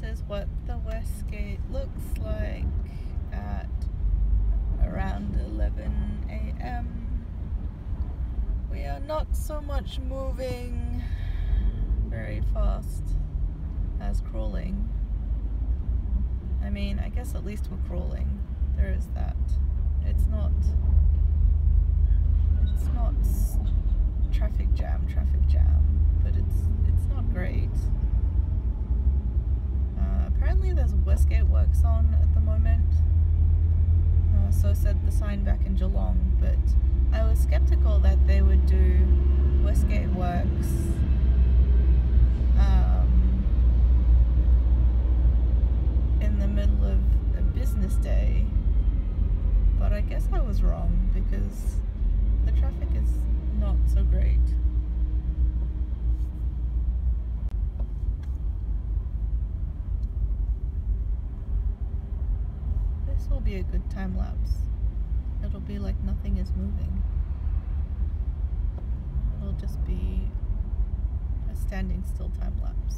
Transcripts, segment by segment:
this is what the Westgate looks like at around 11 a.m. We are not so much moving very fast as crawling. I mean, I guess at least we're crawling. There is that. It's not traffic jam, but it's not great. Apparently there's Westgate Works on at the moment. So said the sign back in Geelong, but I was skeptical that they would do Westgate Works in the middle of a business day, but I guess I was wrong because the traffic is not so great. This will be a good time lapse. It'll be like nothing is moving. It'll just be a standing still time lapse.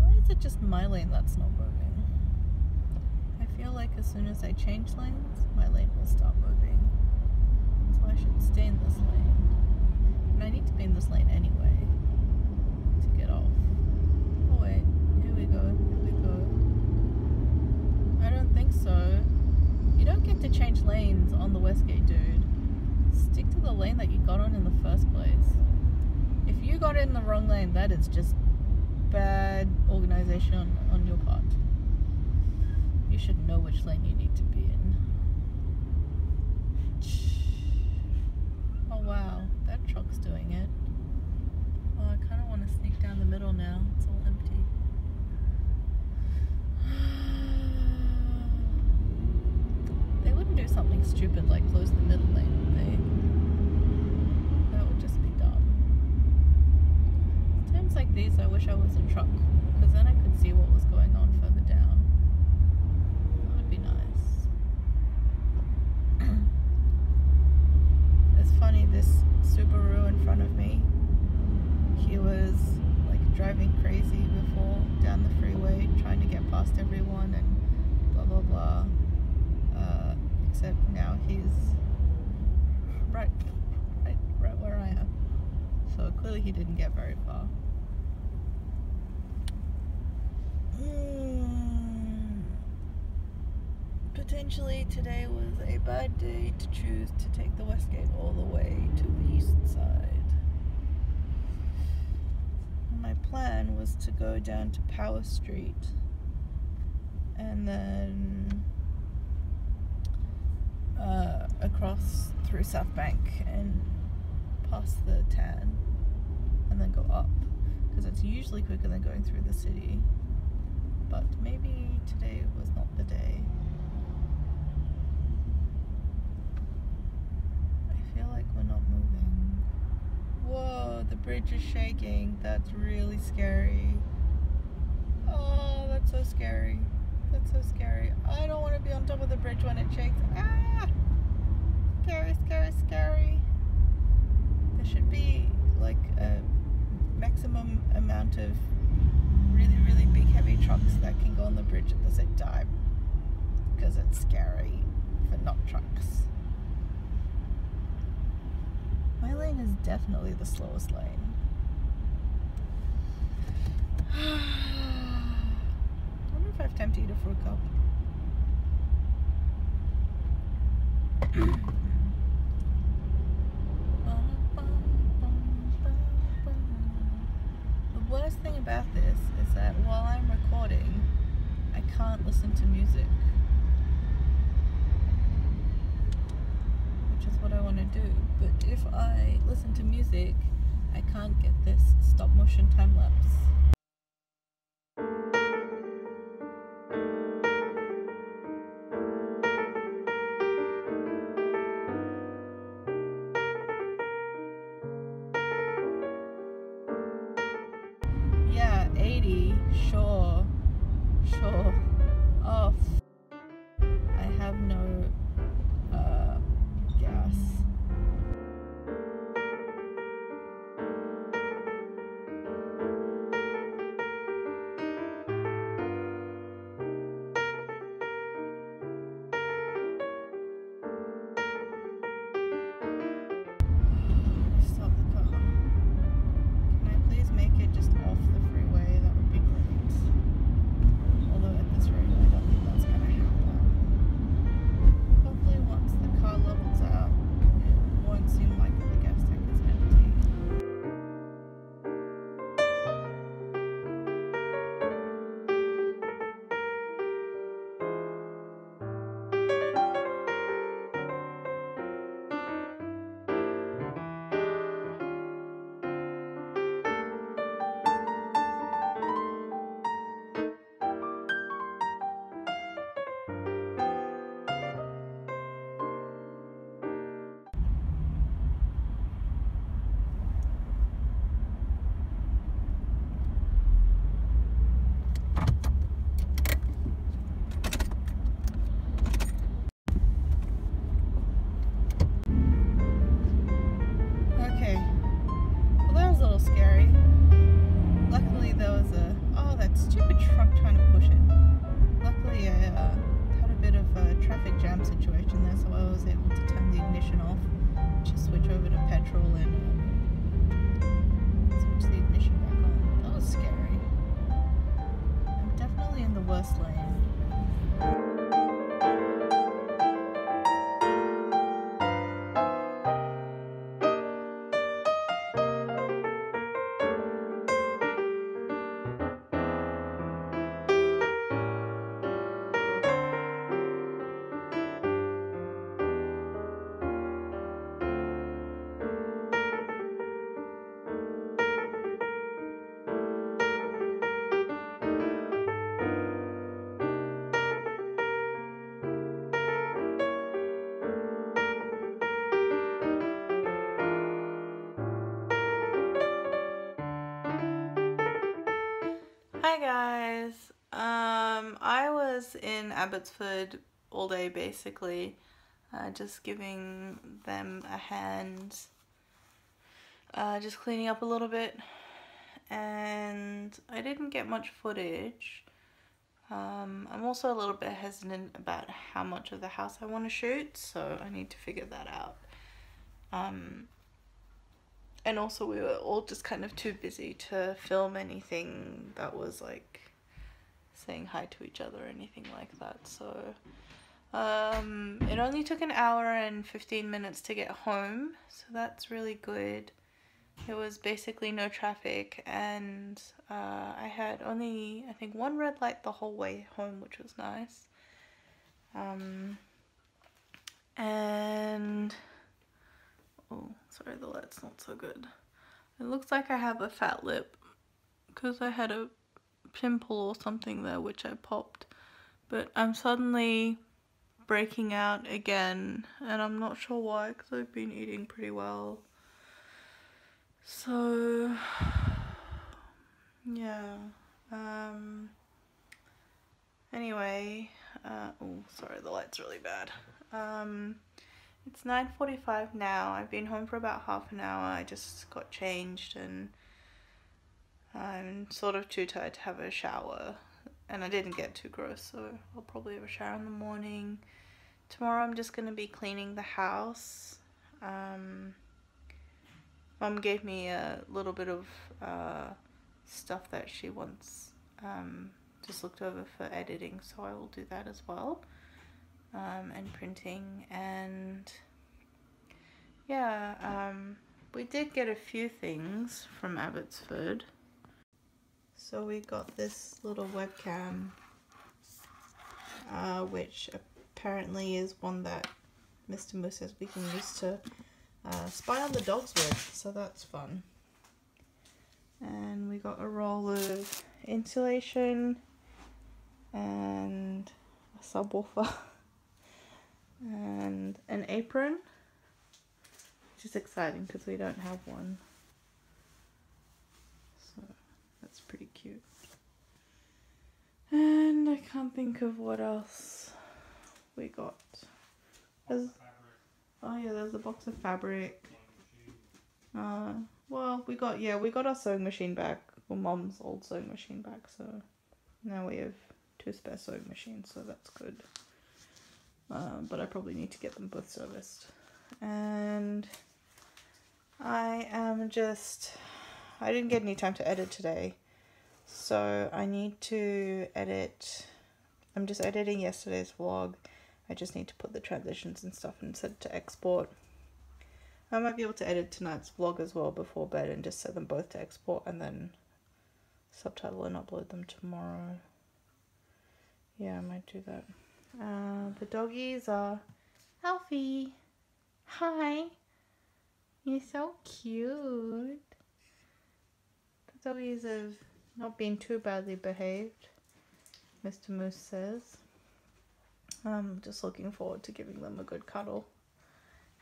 Why is it just my lane that's not moving? I feel like as soon as I change lanes, my lane will stop moving. So I should stay in this lane. And I need to be in this lane anyway to get off. Oh wait, here we go. I don't think so. You don't get to change lanes on the Westgate, dude. Stick to the lane that you got on in the first place. If you got in the wrong lane, that is just bad organization on your part. You should know which lane you need to be in. Oh wow, that truck's doing it. Well, I kind of want to sneak down the middle now. It's all empty. They wouldn't do something stupid like close the middle lane, would they? That would just be dumb. At times like these, I wish I was a truck, because then I could see what was going on further down. Funny, this Subaru in front of me, he was like driving crazy before down the freeway trying to get past everyone and blah blah blah, except now he's right where I am, so clearly he didn't get very far. Potentially today was a bad day to choose to take the Westgate all the way to the east side. My plan was to go down to Power Street and then across through South Bank and past the Tan and then go up, because it's usually quicker than going through the city, but maybe today was not the day. We're not moving. Whoa, the bridge is shaking. That's really scary. Oh, that's so scary. That's so scary. I don't want to be on top of the bridge when it shakes. Ah! Scary, scary, scary. There should be like a maximum amount of really, really big heavy trucks that can go on the bridge at the same time, because it's scary for not trucks. My lane is definitely the slowest lane. I wonder if I have time to eat a fruit cup. The worst thing about this is that while I'm recording, I can't listen to music, which is what I want to do. But if I listen to music, I can't get this stop motion time lapse. Yeah, 80, sure, off. I have no gas. a little scary. Luckily there was a, oh, that stupid truck trying to push it. Luckily I had a bit of a traffic jam situation there, so I was able to turn the ignition off, just switch over to petrol and switch the ignition back on. That was scary. I'm definitely in the worst lane. Hi guys, I was in Abbotsford all day basically, just giving them a hand, just cleaning up a little bit, and I didn't get much footage. I'm also a little bit hesitant about how much of the house I want to shoot, so I need to figure that out. And also we were all just kind of too busy to film anything that was like saying hi to each other or anything like that. So it only took an hour and 15 minutes to get home, so that's really good. There was basically no traffic, and I had only, I think, one red light the whole way home, which was nice. And... oh, sorry, the light's not so good. It looks like I have a fat lip because I had a pimple or something there which I popped, but I'm suddenly breaking out again and I'm not sure why because I've been eating pretty well. So yeah, anyway, oh sorry, the light's really bad. It's 9:45 now. I've been home for about half an hour. I just got changed and I'm sort of too tired to have a shower, and I didn't get too gross, so I'll probably have a shower in the morning. Tomorrow I'm just going to be cleaning the house. Mum gave me a little bit of stuff that she wants just looked over for editing, so I will do that as well. And printing, and yeah, we did get a few things from Abbotsford. So we got this little webcam, which apparently is one that Mr. Moose says we can use to spy on the dogs with, so that's fun. And we got a roll of insulation and a subwoofer. And an apron, which is exciting because we don't have one, so that's pretty cute. And I can't think of what else we got. There's, oh yeah, there's a box of fabric. Well, we got, yeah, we got our sewing machine back, or Mom's old sewing machine back, so now we have two spare sewing machines, so that's good. But I probably need to get them both serviced. And I am just... I didn't get any time to edit today, so I need to edit... I'm just editing yesterday's vlog. I just need to put the transitions and stuff and set it to export. I might be able to edit tonight's vlog as well before bed and just set them both to export and then subtitle and upload them tomorrow. Yeah, I might do that. The doggies are Alfie. Hi. You're so cute. The doggies have not been too badly behaved, Mr. Moose says. I'm just looking forward to giving them a good cuddle.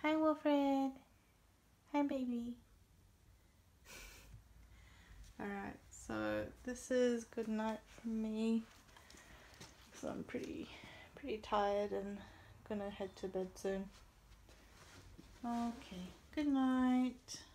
Hi, Wilfred. Hi, baby. Alright, so this is good night from me. So I'm pretty tired and gonna head to bed soon. Okay, good night.